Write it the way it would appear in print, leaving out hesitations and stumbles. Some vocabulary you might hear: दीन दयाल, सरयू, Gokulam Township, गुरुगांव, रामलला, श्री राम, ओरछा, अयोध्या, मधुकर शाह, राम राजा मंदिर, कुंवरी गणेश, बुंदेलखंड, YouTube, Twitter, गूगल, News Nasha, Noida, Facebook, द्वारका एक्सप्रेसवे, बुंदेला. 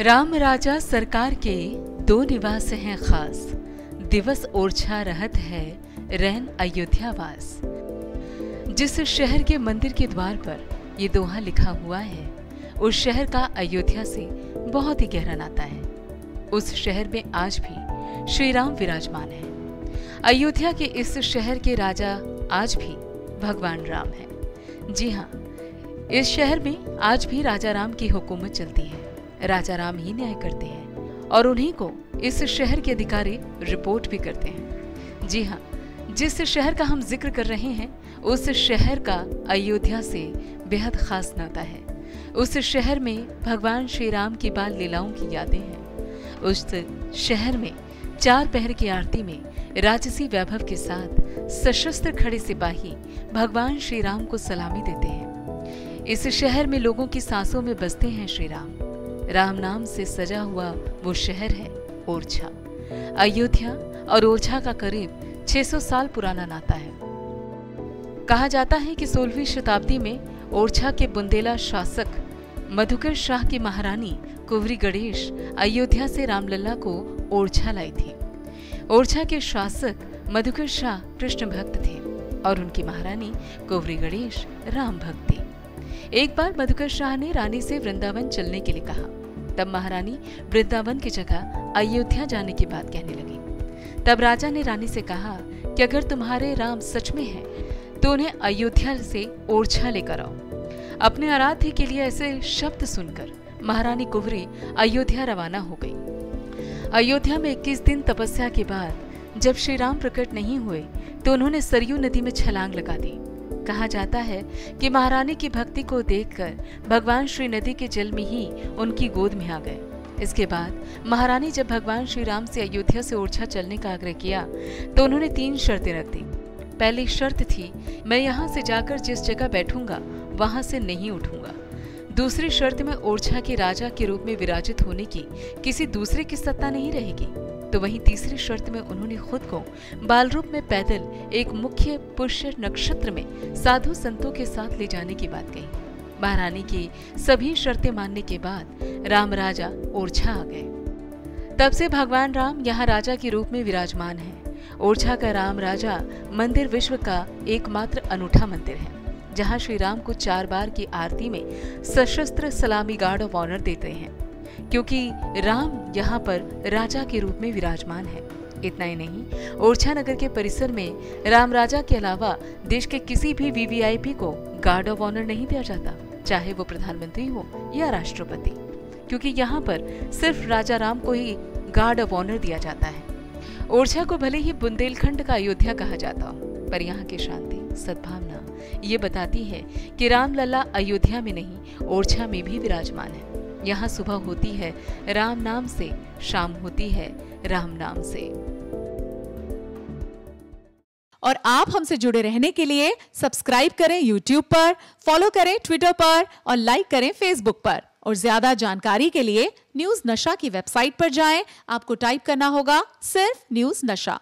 राम राजा सरकार के दो निवास हैं खास, दिवस ओरछा रहत है रहन अयोध्यावास। जिस शहर के मंदिर के द्वार पर ये दोहा लिखा हुआ है, उस शहर का अयोध्या से बहुत ही गहरा नाता है। उस शहर में आज भी श्री राम विराजमान है। अयोध्या के इस शहर के राजा आज भी भगवान राम हैं। जी हाँ, इस शहर में आज भी राजा राम की हुकूमत चलती है। राजा राम ही न्याय करते हैं और उन्हीं को इस शहर के अधिकारी रिपोर्ट भी करते हैं। जी हाँ, जिस शहर का हम जिक्र कर रहे हैं, उस शहर का अयोध्या से बेहद खास नाता है। उस शहर में भगवान श्री राम की बाल लीलाओं की यादें हैं। उस शहर में चार पहर की आरती में राजसी वैभव के साथ सशस्त्र खड़े सिपाही भगवान श्री राम को सलामी देते हैं। इस शहर में लोगों की सांसों में बसते हैं श्री राम। राम नाम से सजा हुआ वो शहर है ओरछा। अयोध्या और ओरछा का करीब 600 साल पुराना नाता है। कहा जाता है कि 16वीं शताब्दी में ओरछा के बुंदेला शासक मधुकर शाह की महारानी कुंवरी गणेश अयोध्या से रामलला को ओरछा लाई थी। ओरछा के शासक मधुकर शाह कृष्ण भक्त थे और उनकी महारानी कुंवरी गणेश राम भक्त थी। एक बार मधुकर शाह ने रानी से वृंदावन चलने के लिए कहा, तब महारानी वृंदावन की जगह अयोध्या जाने की बात कहने लगी। तब राजा ने रानी से कहा कि अगर तुम्हारे राम सच में हैं, तो उन्हें अयोध्या से ओरछा लेकर आओ। अपने आराध्य के लिए ऐसे शब्द सुनकर महारानी कुंवरी अयोध्या रवाना हो गई। अयोध्या में 21 दिन तपस्या के बाद जब श्री राम प्रकट नहीं हुए, तो उन्होंने सरयू नदी में छलांग लगा दी। कहा जाता है कि महारानी की भक्ति को देखकर भगवान श्री नदी के जल में ही उनकी गोद में आ गए। इसके बाद महारानी जब भगवान श्री राम से अयोध्या से ओरछा चलने का आग्रह किया, तो उन्होंने 3 शर्तें रख दी। पहली शर्त थी, मैं यहाँ से जाकर जिस जगह बैठूंगा वहाँ से नहीं उठूंगा। दूसरी शर्त में ओरछा के राजा के रूप में विराजित होने की किसी दूसरे की सत्ता नहीं रहेगी। तो वहीं तीसरी शर्त में उन्होंने खुद को बाल रूप में पैदल एक मुख्य पुष्य नक्षत्र में साधु संतों के साथ ले जाने की बात कही। महारानी की सभी शर्तें मानने के बाद राम राजा ओरछा आ गए। तब से भगवान राम यहाँ राजा के रूप में विराजमान है। ओरछा का राम राजा मंदिर विश्व का एकमात्र अनूठा मंदिर है, जहां श्री राम को 4 बार की आरती में सशस्त्र सलामी गार्ड ऑफ ऑनर देते हैं, क्योंकि राम यहां पर राजा के रूप में विराजमान है। इतना ही नहीं, ओरछा नगर के परिसर में राम राजा के अलावा देश के किसी भी वीवीआईपी को गार्ड ऑफ ऑनर नहीं दिया जाता, चाहे वो प्रधानमंत्री हो या राष्ट्रपति, क्योंकि यहाँ पर सिर्फ राजा राम को ही गार्ड ऑफ ऑनर दिया जाता है। ओरछा को भले ही बुंदेलखंड का अयोध्या कहा जाता हो, पर यहाँ की शांति सद्भावना ये बताती है कि रामलला अयोध्या में नहीं ओरछा में भी विराजमान है। यहाँ सुबह होती है राम नाम से, शाम होती है राम नाम से। और आप हमसे जुड़े रहने के लिए सब्सक्राइब करें YouTube पर, फॉलो करें Twitter पर और लाइक करें Facebook पर। और ज्यादा जानकारी के लिए न्यूज नशा की वेबसाइट पर जाएं। आपको टाइप करना होगा सिर्फ न्यूज नशा।